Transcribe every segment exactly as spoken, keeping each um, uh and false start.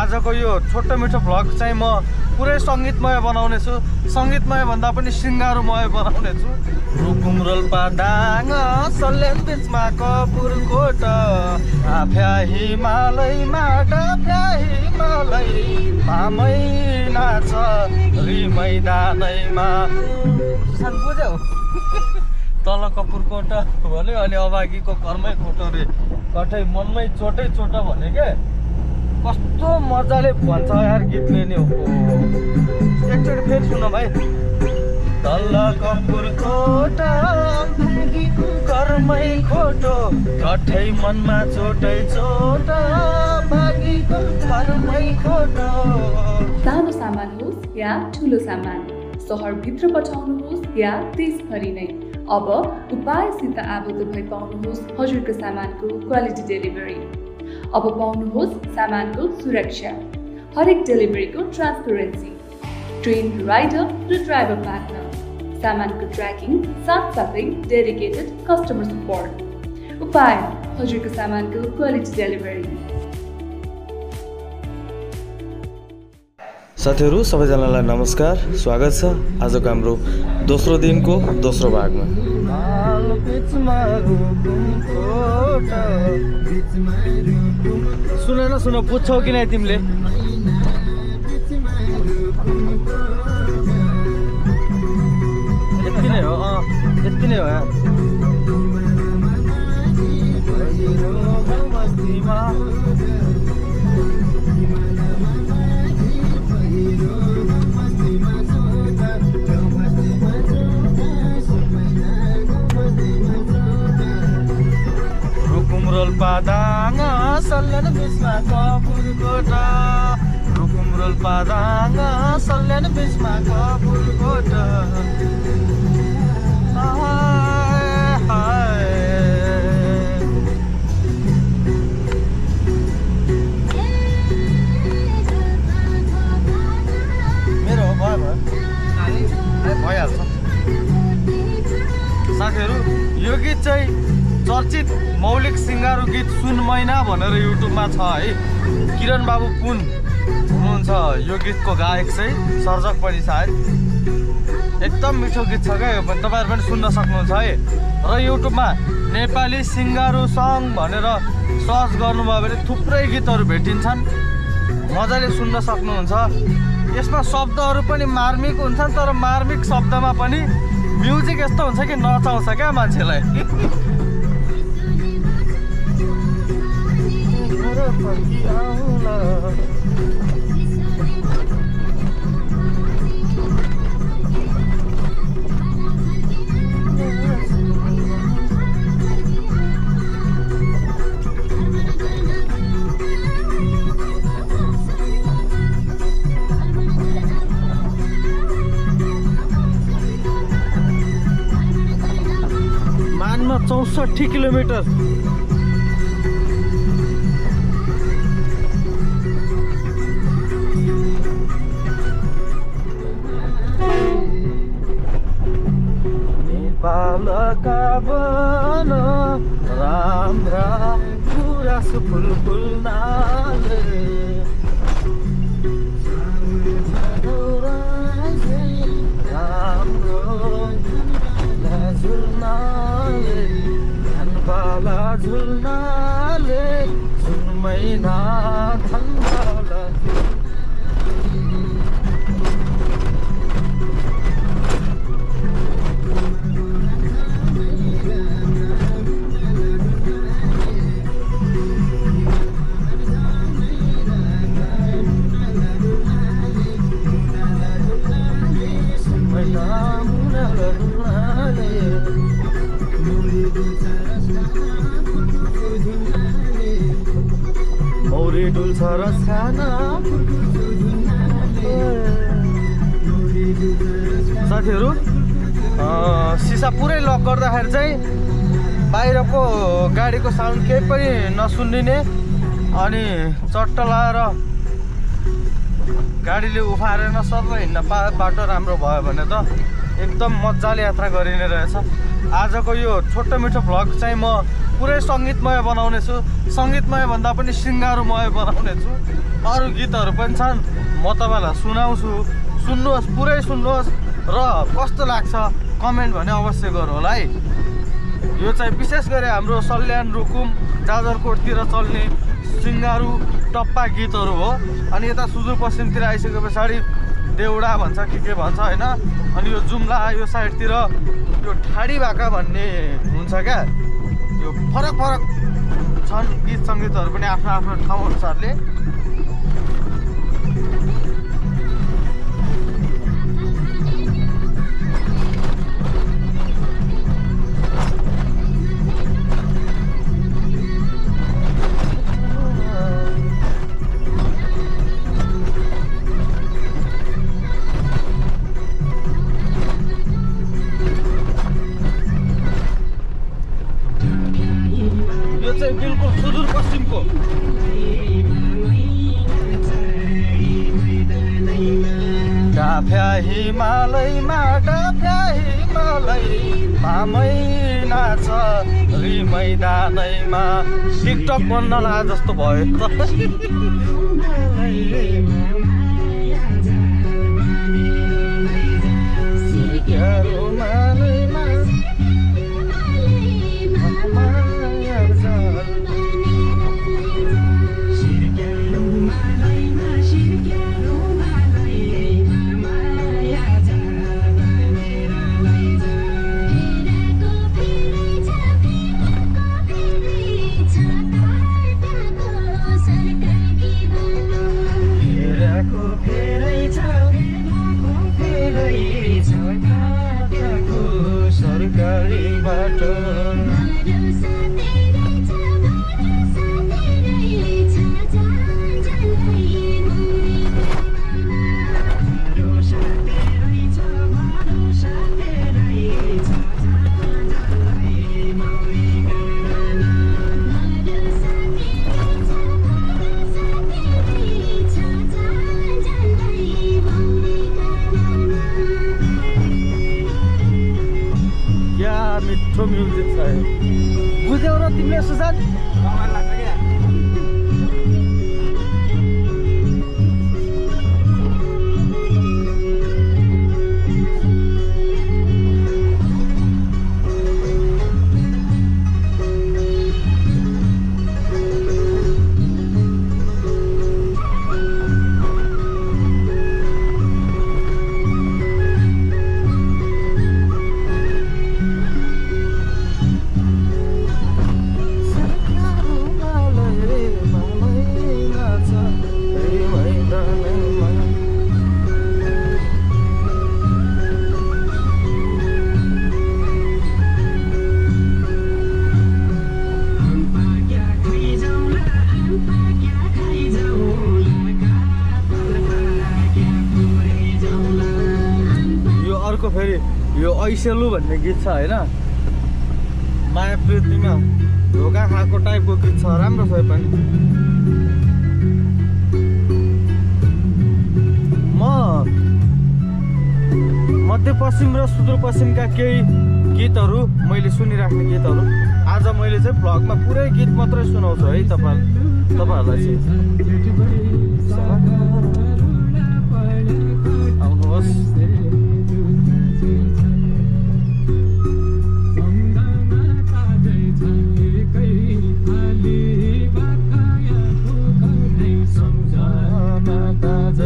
आज को यो छोटो मिठो भ्लग चाहिँ म पुरै संगीतमय बनाउने छु। संगीतमय भन्दा पनि सिंगारुमय बनाउने छु। रुकुमरल पादाङ सल्लेन बिचमा कपुरकोट आफया हिमालयमा डफ्या हिमालय मामै नाच रि मैदानैमा सन बुझ्यौ तल कपुरकोट भन्यो अनि अभागीको कर्मै खोटो रे कठै मनमै चोटै चोट भने के कस्तो मजाले भन्छ यार गीतले नि। एकचोटि फेरि सुन भाइ। तल कपुरकोट अभागीको कर्मै खोटो कठै मनमा चोटै चोट अभागीको कर्मै खोटो। सानो सामान होस् या ठुलो सामान, सहर भित्र पठाउनुहोस् या देशभरि नै, अब उपायसित आबद्ध भई पाउनुहोस् हजुरको सामानको क्वालिटी डेलिभरी। अब पाउनुहोस् सामानको सुरक्षा, हरेक डेलिभरीको ट्रान्सपेरेन्सी, ट्रेन राइडर र ड्राइभर पार्टनर, सामानको ट्र्याकिङ साथसाथै डेडिकेटेड कस्टमर सपोर्ट। उपाय, हजुरको सामानको क्वालिटी डेलिभरी। साथीहरु सबैजनालाई नमस्कार, स्वागत छ आजको हाम्रो दोस्रो दिनको दोस्रो भागमा। सुन न सुन, पुच्छौ कि नै तिमीले? यति नै हो, अ यति नै हो यार। रुकुमरल पादाङ सल्लेन बिचमा कपुरकोट रुकुमरल पादाङ सल्लेन बिचमा कपुरकोट हाय हाय भइहाल्छ। साथीहरू यो गीत चाहिँ चर्चित मौलिक सिंगारू गीत सुन मैना भनेर युट्युबमा छ है। किरण बाबु पुन हुनुहुन्छ यो गीतको गायक चाहिँ, सर्जक पनि सायद। एकदम मिठो गीत छ क्या, तपाईँहरू पनि सुन्न सक्नुहुन्छ है। र युट्युबमा नेपाली सिंगारू सङ भनेर सर्च गर्नुभयो भने थुप्रै गीतहरू भेटिन्छन्, मजाले सुन्न सक्नुहुन्छ। यसमा शब्दहरू पनि मार्मिक हुन्छन्, तर मार्मिक शब्दमा पनि म्युजिक यस्तो हुन्छ कि नचाउँछ क्या मान्छेलाई। चौसठी किलोमीटर नेपाल का बन राम राम पूरा सुफुल फुल नाले झुलनाले सुनमैना धन्दाला। साथीहरू सिसा पुरै लक गर्दाखेरि चाहिँ बाहिरको गाडीको साउन्ड केही पनि नसुनिने अनि चट्ट लाएर गाडीले उफारेन सर्व हिँड्न पाए बाटो राम्रो भयो भने त एकदम मजाले यात्रा गरिने रहेछ। आजको यो छोटो मिठो भ्लग चाहिँ म पुरै संगीतमय बनाउने छु, संगीतमय भन्दा पनि सिंगारुमय बनाउने छु। अरु गीतहरु पनि छन् म तपाईलाई सुनाउँछु, सुन्नुहोस् पुरै सुन्नुहोस् र कस्तो लाग्छ कमेन्ट भने अवश्य गर्नुहोला है। यो चाहिँ विशेष गरी हाम्रो सल्यान रुकुम जाजरकोटतिर चल्ने सिंगारू टप्पा गीतहरु हो। अनि यता सुदूरपश्चिमतिर आइसके पछाडि देउडा भन्छ के के भन्छ हैन, अनि यो जुम्ला यो साइडतिर यो ठाडी भाका भन्ने हुन्छ क्या। यो फरक फरक छन् गीत संगीतहरु पनि आफ्नो आफ्नो ठाउँ अनुसारले। बिल्कुल सुदूर पश्चिम को हिमालयमा डाफ्या हिमालयमै नाच मैदानैमा टिकटक बन्न ला जस्तो भयो ऐसेलु भन्ने गीत छ हैन, माया प्रीतिमा धोका खाएको टाइपको गीत छ, राम्रो छ। पनि म मध्यपश्चिम र सुदूरपश्चिमका केही गीतहरु मैले सुनिराख्ने गीतहरु आज मैले चाहिँ भ्लगमा पुरै गीत मात्रै सुनाउँछु है तपाईलाई तपाईहरुलाई चाहिँ आउनुहोस्।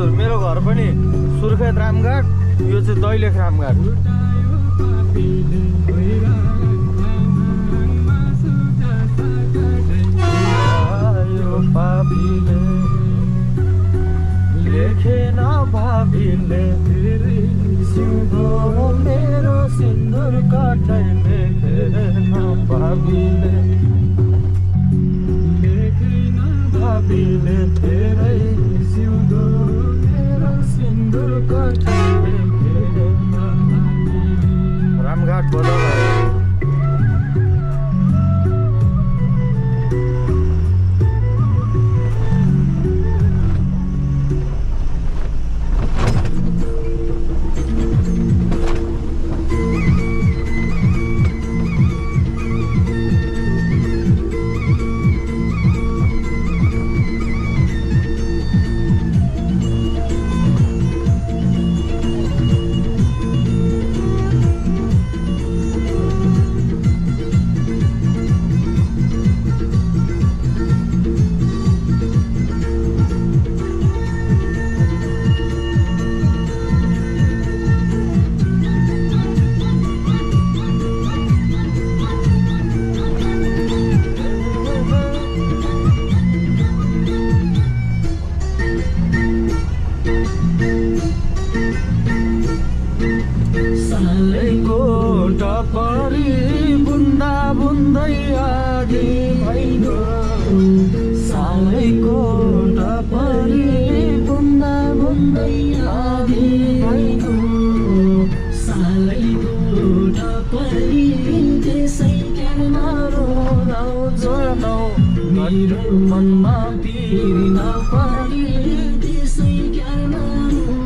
मेरो घर पनि सुर्खेत रामघाट, यो चाहिँ दैलेख रामघाट। लेखे न भाबीले तेरै रामघाट बोलो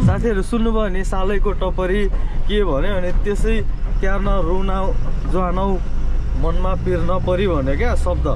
साथीहरु सुन्नुभयो नि सालैको टपरी के भन्यो भने त्यसै क्यार न रोना जनाउ मनमा पिर नपरी भन्यो क्या शब्द।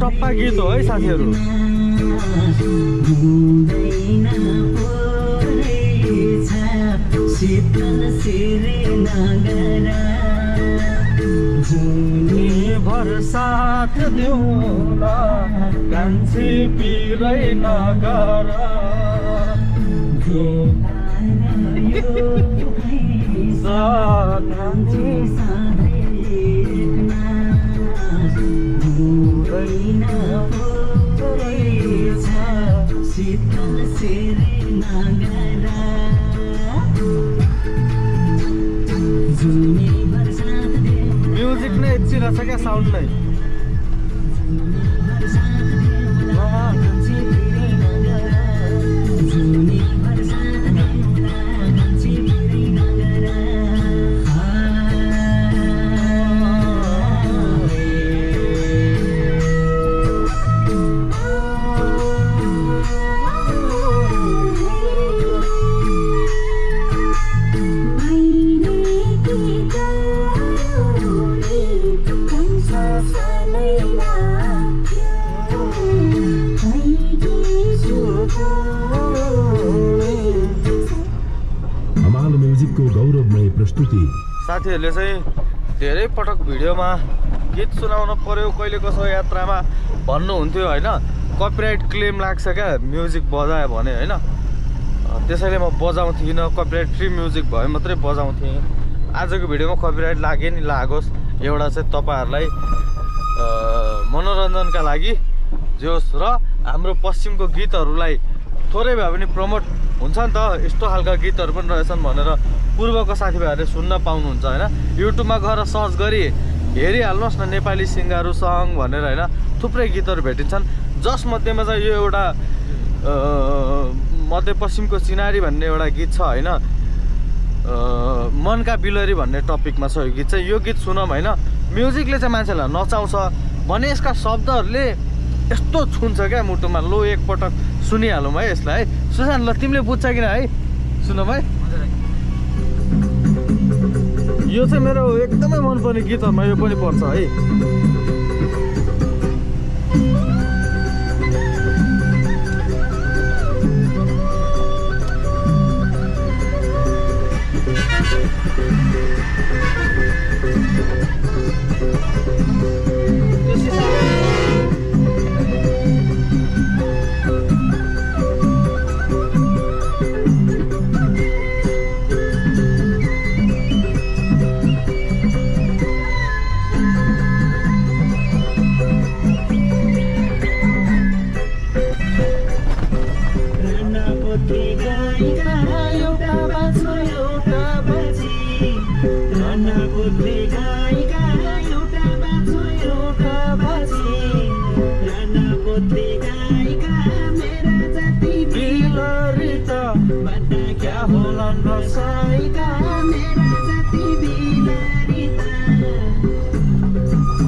टप्पा गीत हो है साथीहरु। म्यूजिक ने अच्छी रहा क्या साउंड नहीं म्युजिक को गौरवमय प्रस्तुति। साथीहरुले चाहिँ धेरै पटक भिडियोमा गीत सुनाउन पर्यो कहिले कसो यात्रामा भन्नु हुन्थ्यो हैन, कपिराइट क्लेम लाग्छ क्या म्युजिक बजाए भने हैन, त्यसैले म बजाउँथिन, कपिराइट फ्री म्युजिक भए मात्रै बजाउँथे। आजको भिडियोमा कपिराइट लागे नि लागोस् एउटा चाहिँ तपाईहरुलाई मनोरञ्जनका लागि जोस् र हाम्रो पश्चिमको गीतहरुलाई थोरै भए पनि प्रमोट हुन्छ नि त, यस्तो खालका गीतहरु पनि रहेछन् भनेर पूर्वको साथीभाइहरुले सुन्न पाउनुहुन्छ हैन। युट्युबमा गएर सर्च गरी हेरिहाल्नुहोस् न, नेपाली सिङ्गारु सङ भनेर हैन, थुप्रै गीतहरु भेटिन्छन्। जसमध्येमा चाहिँ यो एउटा मध्यपश्चिमको सिनारी भन्ने एउटा गीत छ हैन, मनका बिलरी भन्ने टपिकमा छ यो गीत चाहिँ। यो गीत सुनौँ हैन, म्युजिकले चाहिँ मान्छेलाई नचाउँछ भने यसका शब्दहरुले यस्तो छुन्छ क्या मुटुमा। लो एकपटक सुनिहालौँ है यसलाई। सुशान्त ल तिमीले बुझ्छ किन है, सुनौँ है। यो चाहिँ मेरो एकदमै मनपर्ने गीतहरूमा यो पनि पर्छ है।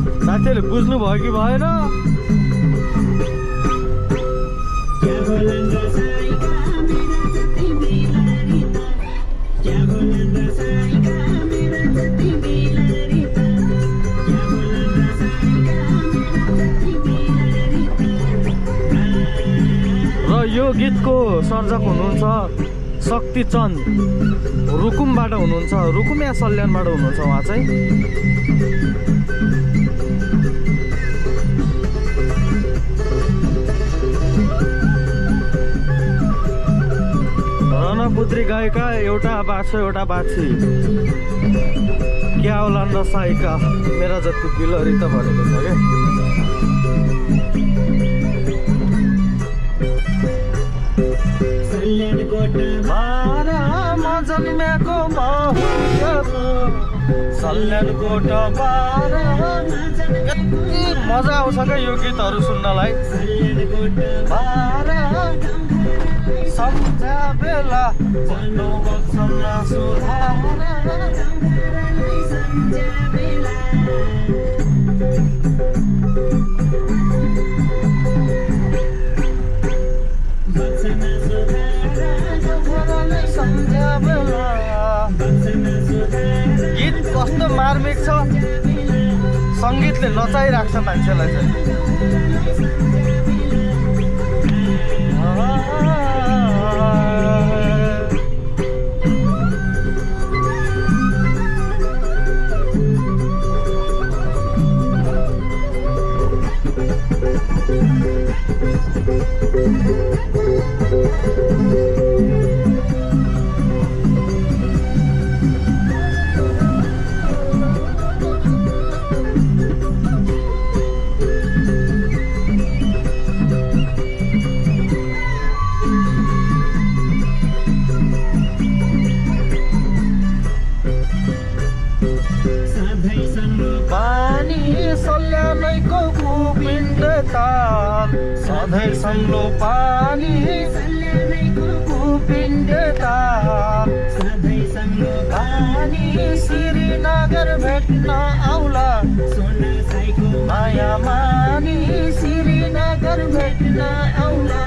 साथीहरुले बुझ्नु भयो कि भएन? र यो गीतको सर्जक हुनुहुन्छ शक्तिचन्द, रुकुमबाट हुनुहुन्छ, रुकुम या सल्यानबाट हुनुहुन्छ उहाँ चाहिँ। रनपुत्री गायिका एउटा बाछो एउटा बाछी, क्या होला न साईका मेरा जति बिलरी त भनेको छ क्या। यति मजा आउँछ क्या यो गीतहरू सुन्नलाई। गीत कस्तो मार्मिक छ, संगीतले नचाइराख्छ मान्छेलाई चाहिँ। सधैँसँगलो पानी कुपिण्ड ताल, सधैँसँगलो पानी श्रीनगर भेट्न आउला, सोना साईको माया मानी श्रीनगर भेट्न आउला।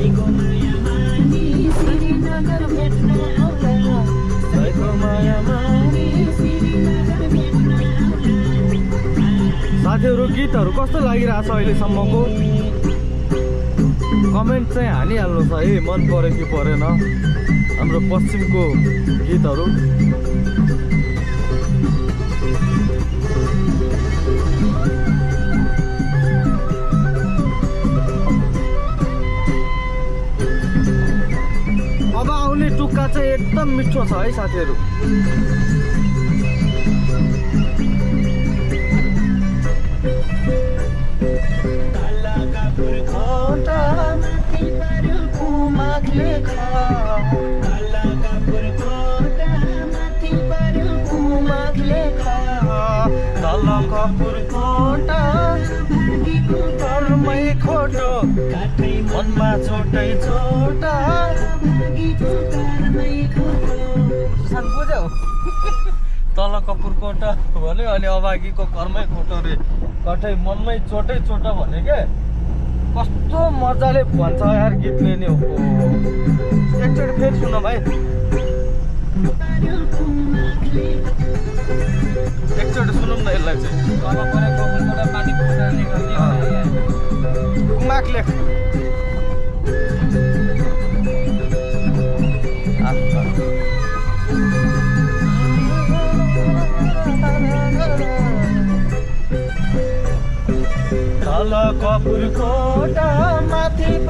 Sayko maya mani, siri nagar bhedna aula. साथीहरु गीतहरु कस्तो लागिराछ अहिलेसम्मको कमेन्ट चाहिँ हालिहाल्नुस् है, मन पर्यो कि परेन हाम्रो पश्चिमको गीतहरु। अब आउने टुक्का चाहिँ एकदम मिठो छ है साथीहरु। छोटै छोटा बुझ्यौ तल कपुरकोटा भन्यो अनि अभागीको कर्मै खोटो रे कठै मनमै छोटै छोटा भने के कस्तो मजाले भन्छ यार गीतले नि। एकचोटि फेरि सुन भाइ, एकचोटि सुनौँ न यसलाई चाहिँ। तल परे कपुरकोटा पानी फुटाउने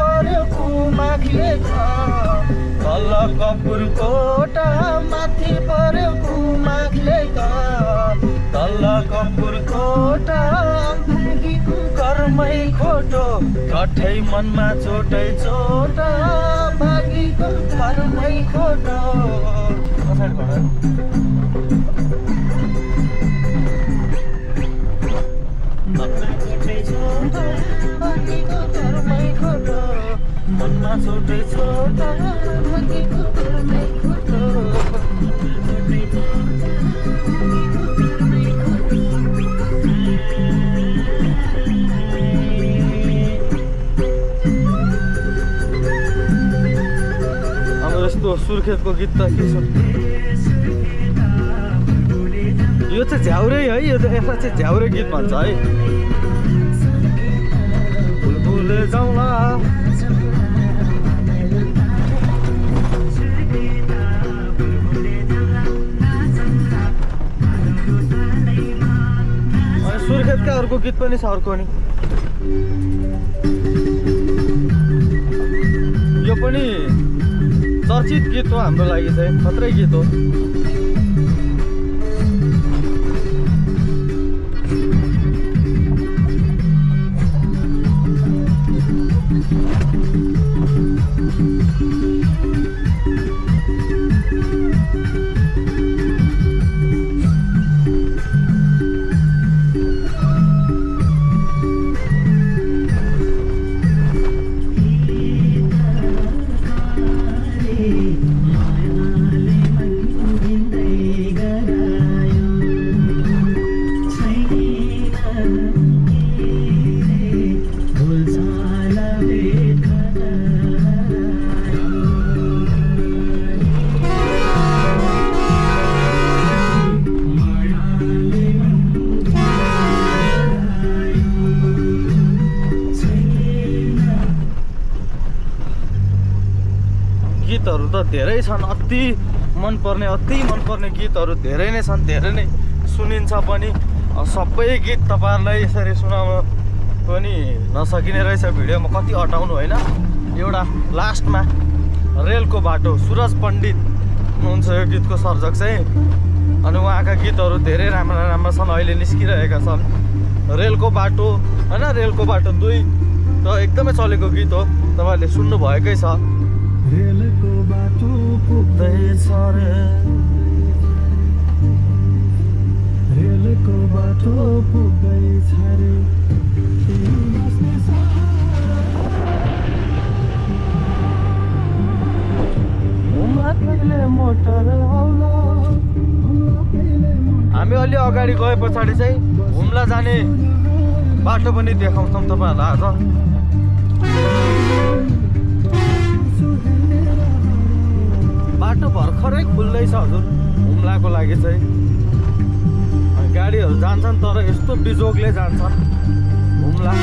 गर्दियो कुमाक लेख तल कपुरकोटा माथि पर्यो कुमाखले घर, तल कपुरकोटा माथि पर्यो कुमाखले घर, तल कपुरकोटा भागीको कर्मै खोटो कठै मनमा छोटै छोटा भागीको कर्मै खोटो। मनमा छोटै छोटा भागीको कर्मै खोटो। हाम्रो यस्तो सुर्खेतको गीत त के छ, यो चाहिँ झ्याउरे है, यो यसलाई चाहिँ झ्याउरे गीत भन्छ है। बुलबुल जाउँला सुर्खेतका अर्को गीत पनि छ अर्को नि, यो पनि चर्चित गीत हो हाम्रो लागि चाहिँ, खत्रै गीत हो। गीतहरु त धेरै छन्, अति मनपर्ने अति मनपर्ने गीतहरु धेरै नै छन्, धेरै नै सुनिन्छ पनि। सबै गीत तपाईहरुलाई यसरी सुनाउन पनि नसकिने रहेछ भिडियोमा, कति अटाउनु होइन। एउटा लास्टमा रेलको बाटो, सुरज पण्डित हुनुहुन्छ यो गीतको सर्जक चाहिँ, अनि उहाँका गीतहरु धेरै राम्रा राम्रा छन् अहिले निस्किरहेका छन्। रेलको बाटो हैन, रेलको बाटो दुई त एकदमै चलेको गीत हो, तपाईहरुले सुन्नु भएकै छ। रेलको बाटो पुग्दैछ रे, रेलको बाटो पुग्दैछ रे। हामी अलि अगाडि गए पछाडि चाहिँ हुम्ला जाने बाटो पनि देखाउँछौँ तपाईँहरूलाई आज। बाटो भर्खरै खुल्दैछ हजुर हुम्लाको लागि चाहिँ, गाडीहरु जान्छन् तर यस्तो बिजोगले जान्छन् घुम्ला।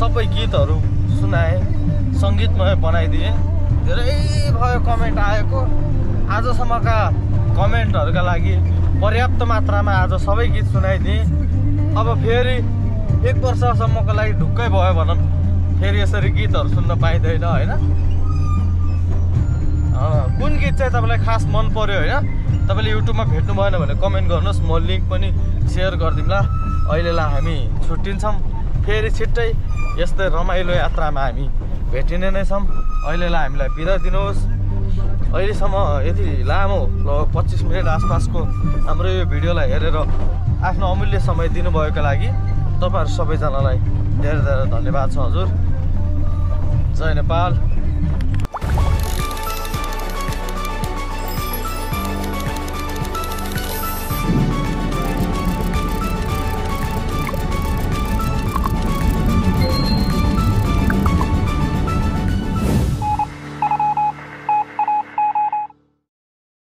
सबै गीतहरु सुनाए, संगीतमय बनाइदिए। धेरै भयो कमेन्ट आएको, आजसम्मका कमेन्टहरुका लागि पर्याप्त मात्रामा आज सबै गीत सुनाइदिए। अब फेरि एक वर्षसम्मको लागि ढुक्कै भयो भनौं, फेरि यसरी गीतहरु सुन्न पाइदैन हैन। कुन गीत चाहिँ तपाईलाई खास मन पर्यो हैन, तपाईले युट्युबमा भेट्नु भएन भने कमेन्ट गर्नुस्, म लिंक पनि शेयर गर्दिन्ला। अहिलेला हामी छुट्टिन्छौँ, फेरि छिट्टै यस्तै रमाइलो यात्रामा हामी भेटिने नै छौँ। अहिलेलाई हामीलाई बिदा दिनुहोस्। अहिलेसम्म यति लामो लगभग पच्चीस मिनट आसपासको हाम्रो यो भिडियोलाई हेरेर आफ्नो अमूल्य समय दिनुभएको लागि तपाईँहरू सबैजनालाई धेरै धेरै धन्यवाद छ हजुर। जय नेपाल।